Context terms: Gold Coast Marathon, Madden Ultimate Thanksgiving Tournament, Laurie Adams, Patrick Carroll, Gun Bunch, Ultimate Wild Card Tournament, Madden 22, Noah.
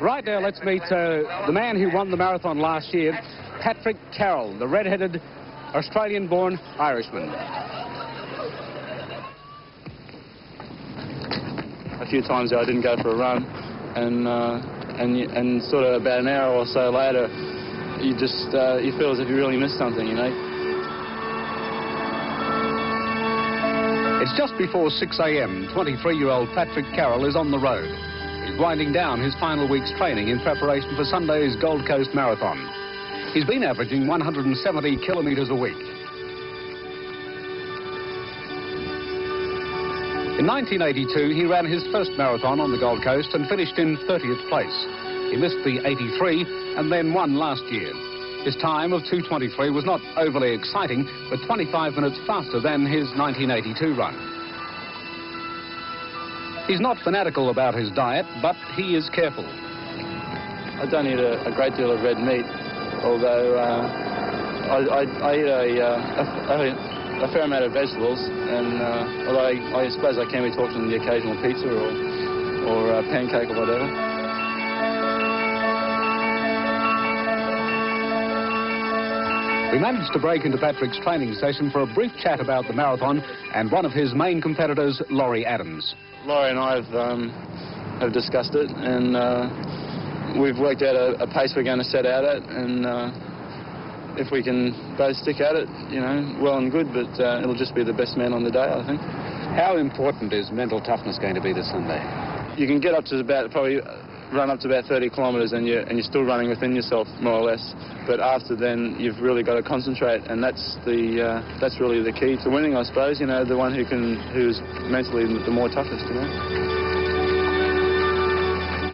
Right now, let's meet the man who won the marathon last year, Patrick Carroll, the red-headed Australian-born Irishman. A few times I didn't go for a run, and sort of about an hour or so later, you just you feel as if you really missed something, you know. It's just before 6 a.m. 23-year-old Patrick Carroll is on the road. He's winding down his final week's training in preparation for Sunday's Gold Coast Marathon. He's been averaging 170 kilometres a week. In 1982, he ran his first marathon on the Gold Coast and finished in 30th place. He missed the 83 and then won last year. His time of 2:23 was not overly exciting, but 25 minutes faster than his 1982 run. He's not fanatical about his diet, but he is careful. I don't eat a great deal of red meat, although I eat a fair amount of vegetables, and although I suppose I can be talking to the occasional pizza or pancake or whatever. We managed to break into Patrick's training session for a brief chat about the marathon and one of his main competitors, Laurie Adams. Laurie and I have discussed it, and we've worked out a pace we're going to set out at, and if we can both stick at it, you know, well and good, but it'll just be the best man on the day, I think. How important is mental toughness going to be this Sunday? You can get up to about, probably run up to about 30 kilometres and you're still running within yourself, more or less, but after then you've really got to concentrate, and that's really the key to winning, I suppose, you know, the one who's mentally the more toughest, you know.